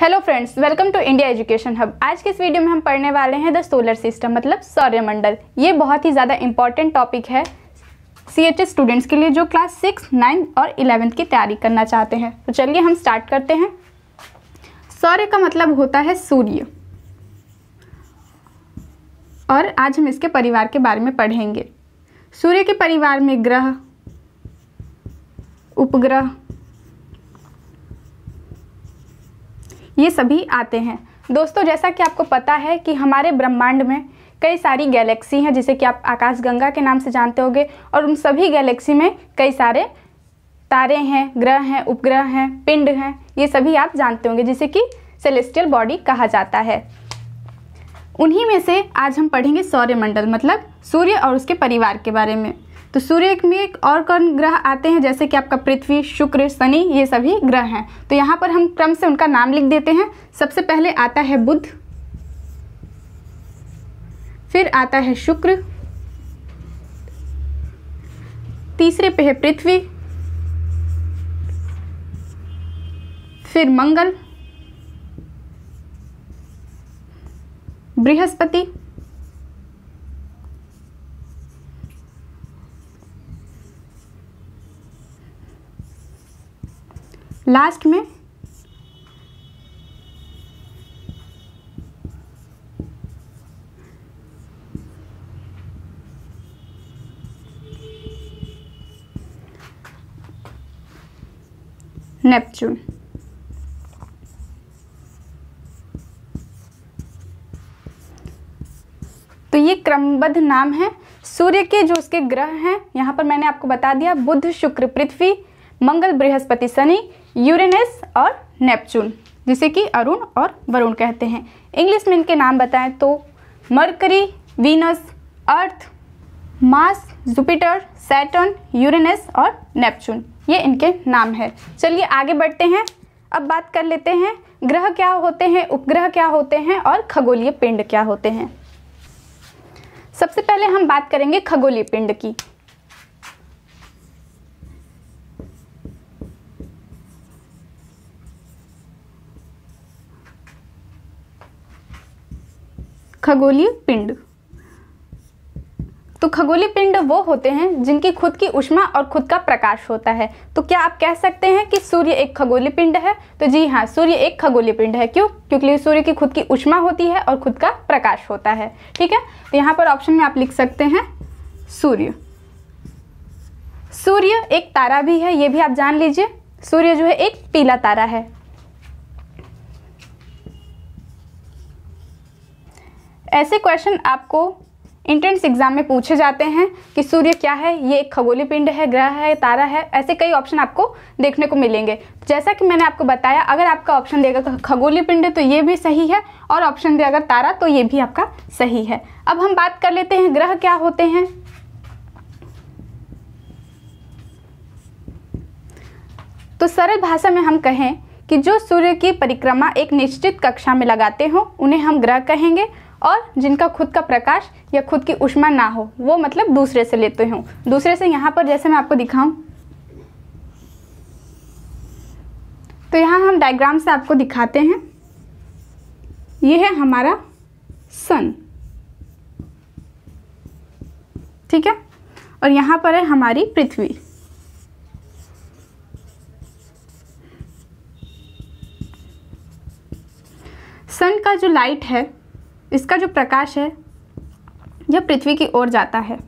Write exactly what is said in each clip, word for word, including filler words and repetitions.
Hello friends, welcome to India education hub. आज के इस वीडियो में हम पढ़ने वाले हैं द सोलर सिस्टम मतलब सौरमंडल। ये बहुत ही ज़्यादा इम्पॉर्टेंट टॉपिक है सीएचएस स्टूडेंट्स के लिए जो क्लास सिक्स, नाइन्थ और इलेवेंथ की तैयारी करना चाहते हैं। तो चलिए हम स्टार्ट करते हैं। सौर्य का मतलब होता है सूर्य और आज हम इसके परिवार के बारे में पढ़ेंगे। सूर्य के परिवार में ग्रह, उपग्रह ये सभी आते हैं। दोस्तों, जैसा कि आपको पता है कि हमारे ब्रह्मांड में कई सारी गैलेक्सी हैं जिसे कि आप आकाशगंगा के नाम से जानते होंगे, और उन सभी गैलेक्सी में कई सारे तारे हैं, ग्रह हैं, उपग्रह हैं, पिंड हैं, ये सभी आप जानते होंगे जिसे कि सेलेस्टियल बॉडी कहा जाता है। उन्हीं में से आज हम पढ़ेंगे सौरमंडल मतलब सूर्य और उसके परिवार के बारे में। तो सूर्य में एक और कौन ग्रह आते हैं जैसे कि आपका पृथ्वी, शुक्र, शनि, ये सभी ग्रह हैं। तो यहाँ पर हम क्रम से उनका नाम लिख देते हैं। सबसे पहले आता है बुध, फिर आता है शुक्र, तीसरे पे है पृथ्वी, फिर मंगल, बृहस्पति, लास्ट में नेपच्यून। तो ये क्रमबद्ध नाम है सूर्य के। जो उसके ग्रह हैं यहाँ पर मैंने आपको बता दिया, बुध, शुक्र, पृथ्वी, मंगल, बृहस्पति, शनि, यूरेनस और नेपच्यून, जिसे कि अरुण और वरुण कहते हैं। इंग्लिश में इनके नाम बताएं तो Mercury, Venus, Earth, Mars, Jupiter, Saturn, Uranus और नेपच्यून, ये इनके नाम है। चलिए आगे बढ़ते हैं। अब बात कर लेते हैं ग्रह क्या होते हैं, उपग्रह क्या होते हैं और खगोलीय पिंड क्या होते हैं। सबसे पहले हम बात करेंगे खगोलीय पिंड की। खगोलीय पिंड, तो खगोलीय पिंड वो होते हैं जिनकी खुद की ऊष्मा और खुद का प्रकाश होता है। तो क्या आप कह सकते हैं कि सूर्य एक खगोलीय पिंड है? तो जी हाँ, सूर्य एक खगोलीय पिंड है। क्यों? क्योंकि सूर्य की खुद की ऊष्मा होती है और खुद का प्रकाश होता है। ठीक है, तो यहाँ पर ऑप्शन में आप लिख सकते हैं सूर्य। सूर्य एक तारा भी है, ये भी आप जान लीजिए। सूर्य जो है एक पीला तारा है। ऐसे क्वेश्चन आपको एंट्रेंस एग्जाम में पूछे जाते हैं कि सूर्य क्या है, ये एक खगोलीय पिंड है, ग्रह है, तारा है, ऐसे कई ऑप्शन आपको देखने को मिलेंगे। जैसा कि मैंने आपको बताया, अगर आपका ऑप्शन देगा खगोलीय पिंड है तो ये भी सही है, और ऑप्शन देगा तारा तो ये भी आपका सही है। अब हम बात कर लेते हैं ग्रह क्या होते हैं। तो सरल भाषा में हम कहें कि जो सूर्य की परिक्रमा एक निश्चित कक्षा में लगाते हों उन्हें हम ग्रह कहेंगे, और जिनका खुद का प्रकाश या खुद की ऊष्मा ना हो वो मतलब दूसरे से लेते हों, दूसरे से। यहाँ पर जैसे मैं आपको दिखाऊं तो यहाँ हम डायग्राम से आपको दिखाते हैं। ये है हमारा सन, ठीक है, और यहाँ पर है हमारी पृथ्वी। सन का जो लाइट है, इसका जो प्रकाश है, यह पृथ्वी की ओर जाता है।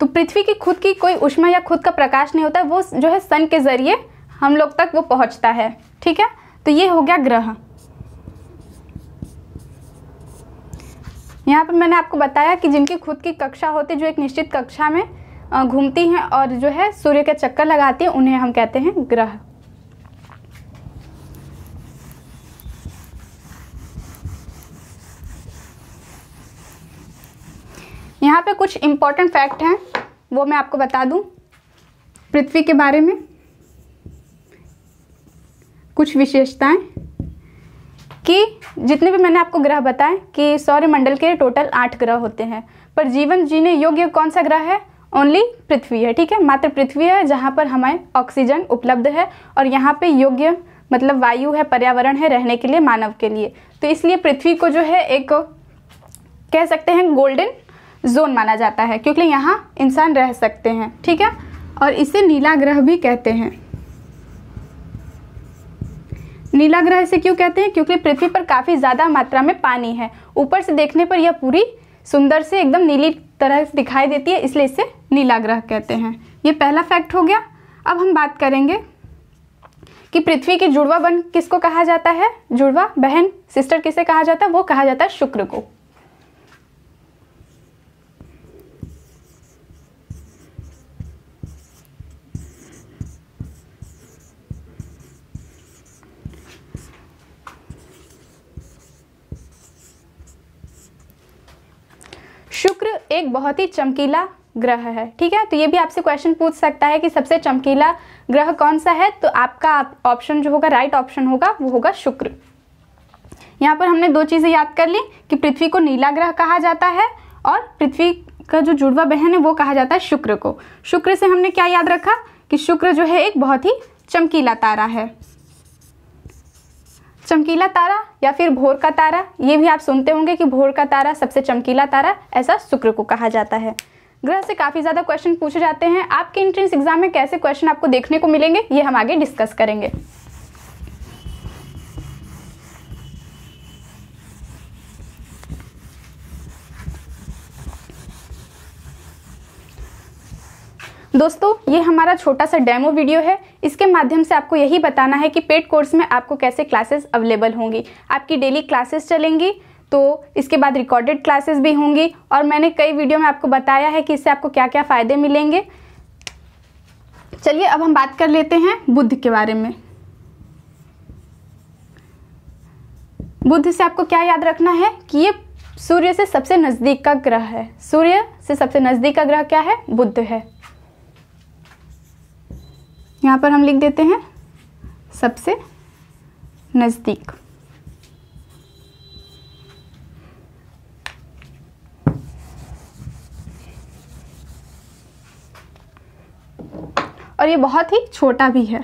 तो पृथ्वी की खुद की कोई ऊष्मा या खुद का प्रकाश नहीं होता, वो जो है सन के जरिए हम लोग तक वो पहुंचता है। ठीक है, तो ये हो गया ग्रह। यहाँ पर मैंने आपको बताया कि जिनकी खुद की कक्षा होती है, जो एक निश्चित कक्षा में घूमती हैं और जो है सूर्य के चक्कर लगाती हैं, उन्हें हम कहते हैं ग्रह। यहाँ पे कुछ इम्पॉर्टेंट फैक्ट हैं वो मैं आपको बता दूं। पृथ्वी के बारे में कुछ विशेषताएं कि जितने भी मैंने आपको ग्रह बताए कि सौरमंडल के टोटल आठ ग्रह होते हैं, पर जीवन जीने योग्य कौन सा ग्रह है? ओनली पृथ्वी है। ठीक है, मात्र पृथ्वी है जहाँ पर हमें ऑक्सीजन उपलब्ध है, और यहाँ पे योग्य मतलब वायु है, पर्यावरण है, रहने के लिए, मानव के लिए। तो इसलिए पृथ्वी को जो है एक कह सकते हैं गोल्डन जोन माना जाता है, क्योंकि यहाँ इंसान रह सकते हैं, ठीक है। और इसे नीला ग्रह भी कहते हैं। नीला ग्रह इसे क्यों कहते हैं? क्योंकि पृथ्वी पर काफ़ी ज़्यादा मात्रा में पानी है। ऊपर से देखने पर यह पूरी सुंदर से एकदम नीली तरह से दिखाई देती है, इसलिए इसे नीला ग्रह कहते हैं। ये पहला फैक्ट हो गया। अब हम बात करेंगे कि पृथ्वी की जुड़वा बहन किसको कहा जाता है, जुड़वा बहन सिस्टर किसे कहा जाता है? वो कहा जाता है शुक्र को। शुक्र एक बहुत ही चमकीला ग्रह है, ठीक है। तो ये भी आपसे क्वेश्चन पूछ सकता है कि सबसे चमकीला ग्रह कौन सा है, तो आपका ऑप्शन जो होगा, राइट ऑप्शन होगा, वो होगा शुक्र। यहाँ पर हमने दो चीज़ें याद कर ली कि पृथ्वी को नीला ग्रह कहा जाता है और पृथ्वी का जो जुड़वा बहन है वो कहा जाता है शुक्र को। शुक्र से हमने क्या याद रखा कि शुक्र जो है एक बहुत ही चमकीला तारा है। चमकीला तारा या फिर भोर का तारा, ये भी आप सुनते होंगे कि भोर का तारा सबसे चमकीला तारा, ऐसा शुक्र को कहा जाता है। ग्रह से काफ़ी ज़्यादा क्वेश्चन पूछे जाते हैं। आपके एंट्रेंस एग्जाम में कैसे क्वेश्चन आपको देखने को मिलेंगे, ये हम आगे डिस्कस करेंगे। दोस्तों, ये हमारा छोटा सा डेमो वीडियो है। इसके माध्यम से आपको यही बताना है कि पेड कोर्स में आपको कैसे क्लासेस अवेलेबल होंगी। आपकी डेली क्लासेस चलेंगी, तो इसके बाद रिकॉर्डेड क्लासेस भी होंगी। और मैंने कई वीडियो में आपको बताया है कि इससे आपको क्या क्या फ़ायदे मिलेंगे। चलिए अब हम बात कर लेते हैं बुध के बारे में। बुध से आपको क्या याद रखना है कि ये सूर्य से सबसे नज़दीक का ग्रह है। सूर्य से सबसे नज़दीक का ग्रह क्या है? बुध है। यहाँ पर हम लिख देते हैं सबसे नज़दीक। और ये बहुत ही छोटा भी है।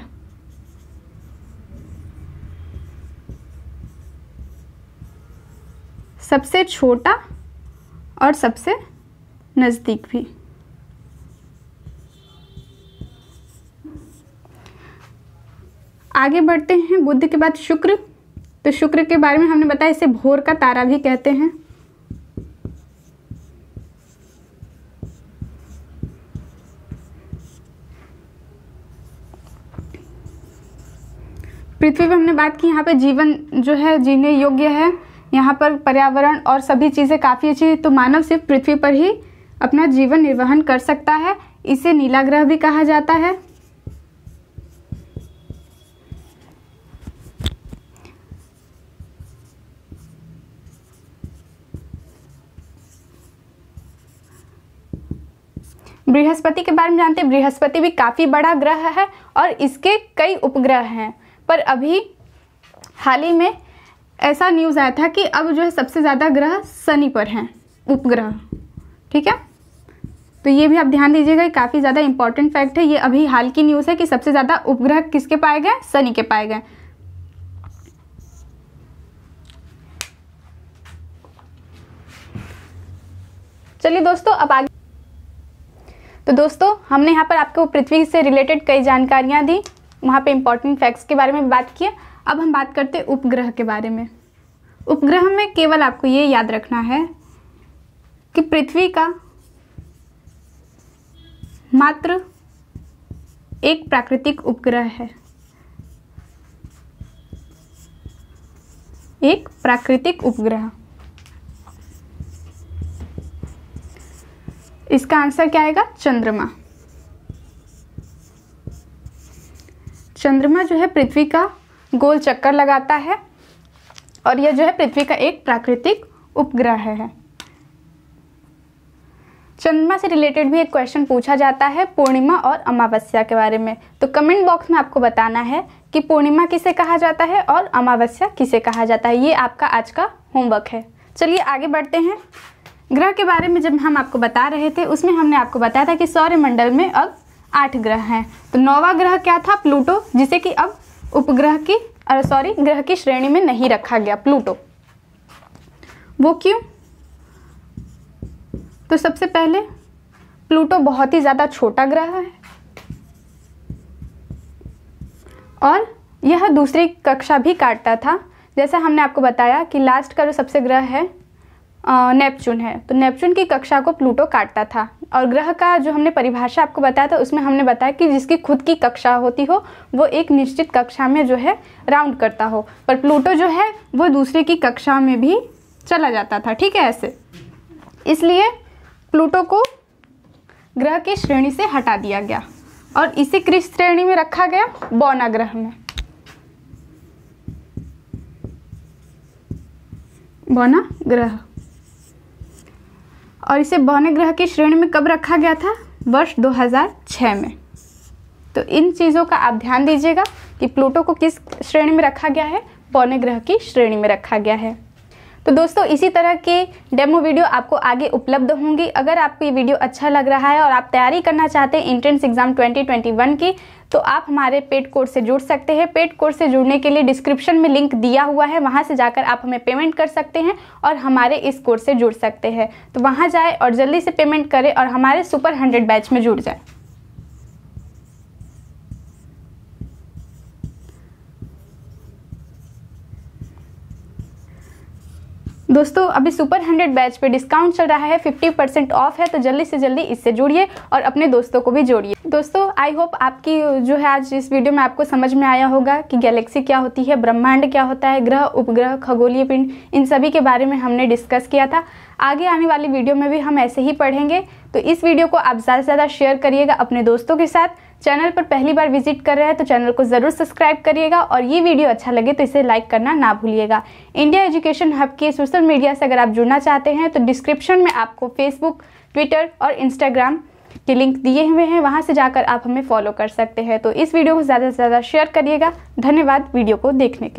सबसे छोटा और सबसे नज़दीक भी। आगे बढ़ते हैं। बुध के बाद शुक्र, तो शुक्र के बारे में हमने बताया, इसे भोर का तारा भी कहते हैं। पृथ्वी पर हमने बात की, यहाँ पर जीवन जो है जीने योग्य है, यहाँ पर पर्यावरण और सभी चीज़ें काफ़ी अच्छी, तो मानव सिर्फ पृथ्वी पर ही अपना जीवन निर्वहन कर सकता है। इसे नीला ग्रह भी कहा जाता है। बृहस्पति के बारे में जानते हैं। बृहस्पति भी काफ़ी बड़ा ग्रह है और इसके कई उपग्रह हैं, पर अभी हाल ही में ऐसा न्यूज़ आया था कि अब जो है सबसे ज़्यादा ग्रह शनि पर हैं, उपग्रह, ठीक है। तो ये भी आप ध्यान दीजिएगा, ये काफ़ी ज़्यादा इंपॉर्टेंट फैक्ट है। ये अभी हाल की न्यूज़ है कि सबसे ज़्यादा उपग्रह किसके पाए गए? शनि के पाए गए। चलिए दोस्तों, अब आगे। तो दोस्तों, हमने यहाँ पर आपको पृथ्वी से रिलेटेड कई जानकारियाँ दी, वहाँ पे इम्पॉर्टेंट फैक्ट्स के बारे में बात किया। अब हम बात करते हैं उपग्रह के बारे में। उपग्रह में केवल आपको ये याद रखना है कि पृथ्वी का मात्र एक प्राकृतिक उपग्रह है, एक प्राकृतिक उपग्रह। इसका आंसर क्या आएगा? चंद्रमा। चंद्रमा जो है पृथ्वी का गोल चक्कर लगाता है और यह जो है पृथ्वी का एक प्राकृतिक उपग्रह है। चंद्रमा से रिलेटेड भी एक क्वेश्चन पूछा जाता है पूर्णिमा और अमावस्या के बारे में। तो कमेंट बॉक्स में आपको बताना है कि पूर्णिमा किसे कहा जाता है और अमावस्या किसे कहा जाता है। ये आपका आज का होमवर्क है। चलिए आगे बढ़ते हैं। ग्रह के बारे में जब हम आपको बता रहे थे, उसमें हमने आपको बताया था कि सौरमंडल में अब आठ ग्रह हैं। तो नौवां ग्रह क्या था? प्लूटो, जिसे कि अब उपग्रह की सॉरी ग्रह की श्रेणी में नहीं रखा गया प्लूटो। वो क्यों? तो सबसे पहले प्लूटो बहुत ही ज़्यादा छोटा ग्रह है और यह दूसरी कक्षा भी काटता था। जैसा हमने आपको बताया कि लास्ट का जो सबसे ग्रह है नेपच्यून है, तो नेपच्यून की कक्षा को प्लूटो काटता था। और ग्रह का जो हमने परिभाषा आपको बताया था उसमें हमने बताया कि जिसकी खुद की कक्षा होती हो वो एक निश्चित कक्षा में जो है राउंड करता हो, पर प्लूटो जो है वो दूसरे की कक्षा में भी चला जाता था। ठीक है, ऐसे इसलिए प्लूटो को ग्रह की श्रेणी से हटा दिया गया और इसे किस श्रेणी में रखा गया? बौना ग्रह में। बौना ग्रह, और इसे बौने ग्रह की श्रेणी में कब रखा गया था? वर्ष दो हज़ार छह में। तो इन चीज़ों का आप ध्यान दीजिएगा कि प्लूटो को किस श्रेणी में रखा गया है, बौने ग्रह की श्रेणी में रखा गया है। तो दोस्तों इसी तरह के डेमो वीडियो आपको आगे उपलब्ध होंगी। अगर आपको ये वीडियो अच्छा लग रहा है और आप तैयारी करना चाहते हैं entrance exam twenty twenty one की, तो आप हमारे पेड कोर्स से जुड़ सकते हैं। पेड कोर्स से जुड़ने के लिए डिस्क्रिप्शन में लिंक दिया हुआ है, वहां से जाकर आप हमें पेमेंट कर सकते हैं और हमारे इस कोर्स से जुड़ सकते हैं। तो वहां जाएं और जल्दी से पेमेंट करें और हमारे सुपर हंड्रेड बैच में जुड़ जाएं। दोस्तों अभी सुपर हंड्रेड बैच पे डिस्काउंट चल रहा है, फिफ्टी परसेंट ऑफ है, तो जल्दी से जल्दी इससे जुड़िए और अपने दोस्तों को भी जोड़िए। दोस्तों आई होप आपकी जो है आज इस वीडियो में आपको समझ में आया होगा कि गैलेक्सी क्या होती है, ब्रह्मांड क्या होता है, ग्रह उपग्रह खगोलीय पिंड, इन सभी के बारे में हमने डिस्कस किया था। आगे आने वाली वीडियो में भी हम ऐसे ही पढ़ेंगे, तो इस वीडियो को आप ज़्यादा से ज़्यादा शेयर करिएगा अपने दोस्तों के साथ। चैनल पर पहली बार विजिट कर रहे हैं तो चैनल को ज़रूर सब्सक्राइब करिएगा और ये वीडियो अच्छा लगे तो इसे लाइक करना ना भूलिएगा। इंडिया एजुकेशन हब के सोशल मीडिया से अगर आप जुड़ना चाहते हैं तो डिस्क्रिप्शन में आपको फेसबुक, ट्विटर और इंस्टाग्राम के लिंक दिए हुए हैं, वहाँ से जाकर आप हमें फॉलो कर सकते हैं। तो इस वीडियो को ज़्यादा से ज़्यादा शेयर करिएगा। धन्यवाद वीडियो को देखने के लिए।